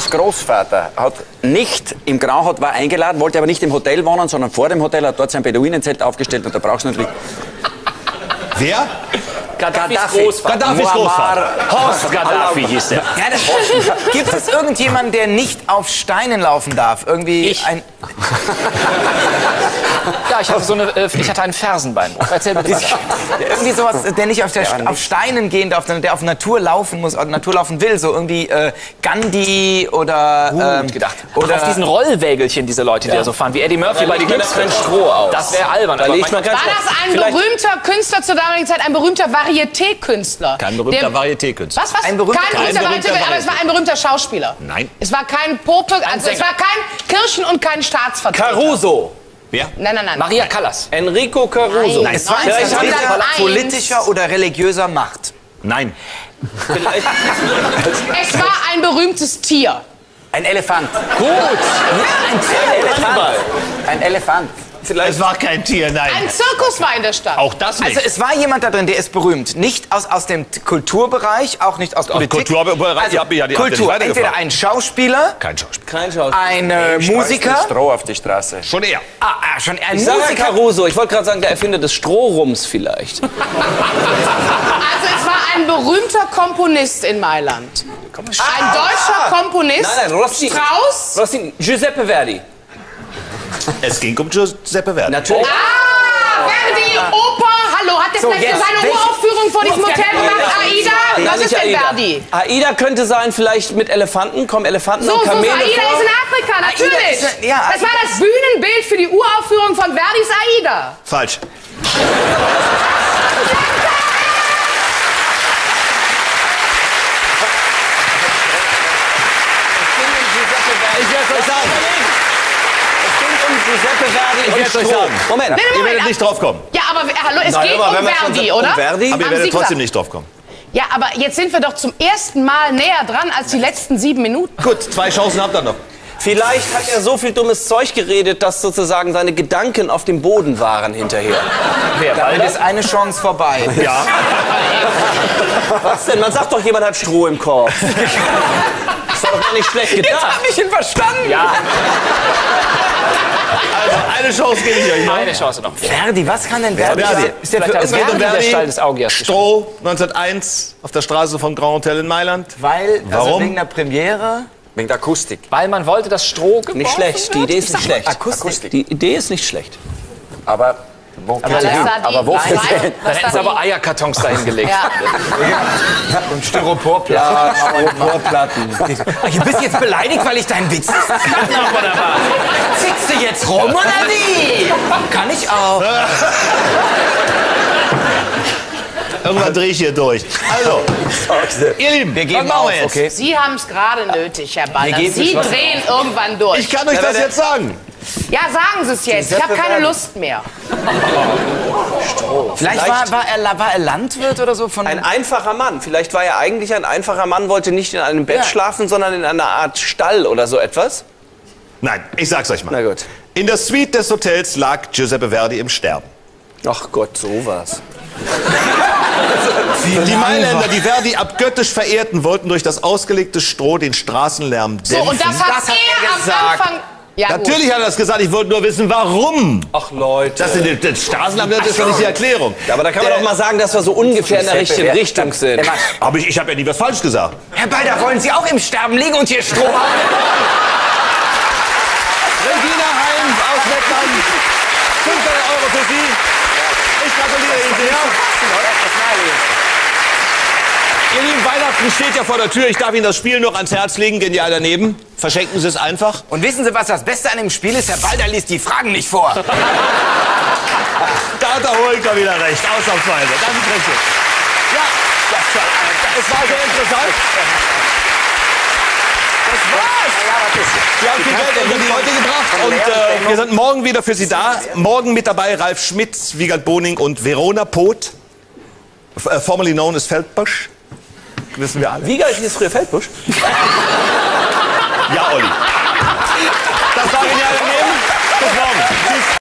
Großvater hat nicht im Grand Hotel war eingeladen, wollte aber nicht im Hotel wohnen, sondern vor dem Hotel, hat dort sein Beduinenzelt aufgestellt und da brauchst du natürlich... Wer? Gaddafis Großvater. Horst Gaddafi hieß der. Gibt es irgendjemanden, der nicht auf Steinen laufen darf? Irgendwie ein... Ja, ich hatte einen Fersenbeinbruch. Erzähl bitte mal. Irgendwie sowas, der nicht auf Steinen gehen darf, sondern der auf Natur laufen muss, auf Natur laufen will. So irgendwie Gandhi oder... Oder auf diesen Rollwägelchen, diese Leute, die da so fahren, wie Eddie Murphy bei den Glücksfällen Stroh aus. Das wäre albern. Da aber war das ein berühmter Künstler zur damaligen Zeit, ein berühmter Varieté-Künstler? Kein berühmter Varieté-Künstler. Was? Kein berühmter Varieté-Künstler, aber es war ein berühmter Schauspieler. Nein. Es war kein Popel, also es war kein Kirchen- und kein Staatsvertreter. Caruso. Wer? Nein. Maria Callas. Enrico Caruso. Nein, es war politischer oder religiöser Macht. Nein. Es war ein berühmtes Tier. Ein Elefant. Gut. Ein Elefant. Vielleicht. Es war kein Tier, nein. Ein Zirkus war in der Stadt. Auch das nicht. Also es war jemand da drin, der ist berühmt. Nicht aus dem Kulturbereich, auch nicht aus Politik. Kulturbereich, also Kultur. Entweder ein Schauspieler. Kein Schauspieler. Ein Musiker. Stroh auf die Straße. Schon eher. Schon eher. Ich sage Caruso. Ich wollte gerade sagen, der Erfinder des Strohrums vielleicht. Also es war ein berühmter Komponist in Mailand. Ein deutscher Komponist. Nein, Rossini. Strauss. Giuseppe Verdi. Es ging um Giuseppe Verdi. Natürlich. Ah, Verdi, Opa, hallo. Hat der so, vielleicht so seine Uraufführung vor diesem Hotel gemacht? AIDA? Was ist denn Verdi? AIDA könnte sein, vielleicht mit Elefanten. Kommen Elefanten und Kamele vor. AIDA ist in Afrika, natürlich. Ist, ja, das war das Bühnenbild für die Uraufführung von Verdis AIDA. Falsch. Giuseppe Verdi und Moment, ihr werdet nicht draufkommen. Ja, aber hallo, es geht um Verdi, oder? Verdi? Aber ihr werdet trotzdem nicht draufkommen. Ja, aber jetzt sind wir doch zum ersten Mal näher dran als die letzten 7 Minuten. Gut, 2 Chancen habt ihr noch. Vielleicht hat er so viel dummes Zeug geredet, dass sozusagen seine Gedanken auf dem Boden waren hinterher. Damit ist eine Chance vorbei. Ja. Was denn? Man sagt doch, jemand hat Stroh im Korb. Das war doch gar nicht schlecht gedacht. Jetzt hab ich ihn verstanden. Ja. Also, eine Chance gebe ich euch noch. Eine Chance noch. Verdi, was kann denn Verdi? Ist der vielleicht Verdi, Stroh, 1901, auf der Straße vom Grand Hotel in Mailand. Weil, also wegen der Premiere? Wegen der Akustik. Weil man wollte, dass Stroh gebaut nicht schlecht, die Idee ist nicht schlecht. Akustik. Die Idee ist nicht schlecht. Aber... Da hätten sie aber Eierkartons dahin gelegt. Ja. Und Styroporplatten. Du bist jetzt beleidigt, weil ich deinen Witz verstanden habe, oder was? Zickst du jetzt rum, oder wie? Kann ich auch. Irgendwann drehe ich hier durch. Also, ihr Lieben, wir geben auf, jetzt. Okay? Sie haben es gerade nötig, Herr Banner. Sie drehen irgendwann durch. Ich kann euch das jetzt sagen. Ja, sagen Sie es jetzt. Ich habe keine Lust mehr. Stroh. Vielleicht war er Landwirt oder so von... Ein einfacher Mann. Vielleicht war er eigentlich ein einfacher Mann, wollte nicht in einem Bett schlafen, sondern in einer Art Stall oder so etwas. Nein, ich sag's euch mal. Na gut. In der Suite des Hotels lag Giuseppe Verdi im Sterben. Ach Gott, sowas. Die Mailänder, die Verdi abgöttisch verehrten, wollten durch das ausgelegte Stroh den Straßenlärm dämpfen. So, und das hat er am gesagt. Anfang... Ja, natürlich gut. Hat er das gesagt, ich wollte nur wissen, warum. Ach Leute. Das Straßenlärm ist doch nicht die Erklärung. Ja, aber da kann man doch mal sagen, dass wir so ungefähr in der richtigen Richtung sind. Aber ich habe ja nie was falsch gesagt. Herr Balder, wollen Sie auch im Sterben liegen und hier Stroh haben? Regina Heim aus Lettland. 500 € für Sie. Ich gratuliere Ihnen sehr. Ihr Lieben, Weihnachten steht ja vor der Tür. Ich darf Ihnen das Spiel noch ans Herz legen, genial daneben. Verschenken Sie es einfach. Und wissen Sie, was das Beste an dem Spiel ist? Herr Balder liest die Fragen nicht vor. Da hat der Holker wieder recht, ausnahmsweise. Das ist richtig. Ja, das war sehr interessant. Das war's. Wir haben viel Geld in die Leute gebracht. Und wir sind morgen wieder für Sie da. Morgen mit dabei Ralf Schmitz, Wiegald Boning und Verona Poth. Formerly known as Feldbusch. Wissen wir alle. Wie geil ist früher Feldbusch?